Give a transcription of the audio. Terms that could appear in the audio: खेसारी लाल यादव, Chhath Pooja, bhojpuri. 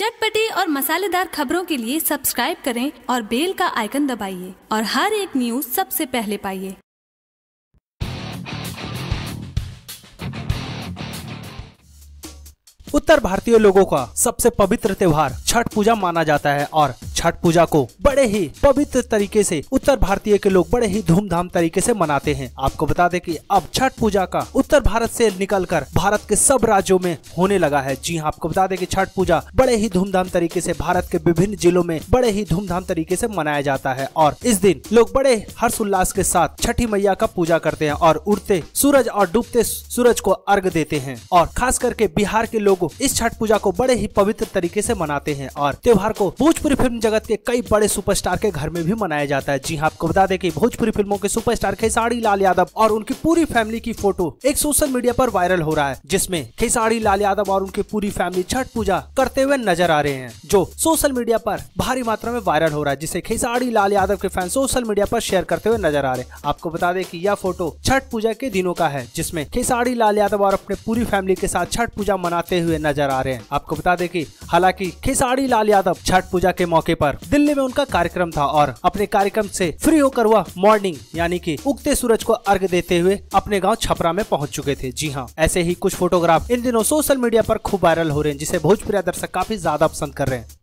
चटपटी और मसालेदार खबरों के लिए सब्सक्राइब करें और बेल का आइकन दबाइए और हर एक न्यूज सबसे पहले पाइए। उत्तर भारतीय लोगों का सबसे पवित्र त्योहार छठ पूजा माना जाता है और छठ पूजा को बड़े ही पवित्र तरीके से उत्तर भारतीय के लोग बड़े ही धूमधाम तरीके से मनाते हैं। आपको बता दें कि अब छठ पूजा का उत्तर भारत से निकलकर भारत के सब राज्यों में होने लगा है। जी हां, आपको बता दें कि छठ पूजा बड़े ही धूमधाम तरीके से भारत के विभिन्न जिलों में बड़े ही धूमधाम तरीके से मनाया जाता है और इस दिन लोग बड़े हर्षोल्लास के साथ छठी मैया का पूजा करते हैं और उगते सूरज और डूबते सूरज को अर्घ देते हैं। और खास करके बिहार के लोग इस छठ पूजा को बड़े ही पवित्र तरीके से मनाते हैं और त्योहार को भोजपुरी फिल्म जगत के कई बड़े सुपरस्टार के घर में भी मनाया जाता है। जी हां, आपको बता दें कि भोजपुरी फिल्मों के सुपरस्टार खेसारी लाल यादव और उनकी पूरी फैमिली की फोटो एक सोशल मीडिया पर वायरल हो रहा है, जिसमें खेसारी लाल यादव और उनकी पूरी फैमिली छठ पूजा करते हुए नजर आ रहे हैं, जो सोशल मीडिया पर भारी मात्रा में वायरल हो रहा है, जिसे खेसारी लाल यादव के फैन सोशल मीडिया पर शेयर करते हुए नजर आ रहे हैं। आपको बता दें कि यह फोटो छठ पूजा के दिनों का है, जिसमें खेसारी लाल यादव और अपने पूरी फैमिली के साथ छठ पूजा मनाते हुए नजर आ रहे हैं। आपको बता दें कि हालांकि खेसारी लाल यादव छठ पूजा के मौके पर दिल्ली में उनका कार्यक्रम था और अपने कार्यक्रम से फ्री होकर वह मॉर्निंग यानी कि उगते सूरज को अर्घ देते हुए अपने गांव छपरा में पहुंच चुके थे। जी हां, ऐसे ही कुछ फोटोग्राफ इन दिनों सोशल मीडिया पर खूब वायरल हो रहे हैं, जिसे भोजपुरी दर्शक काफी ज्यादा पसंद कर रहे हैं।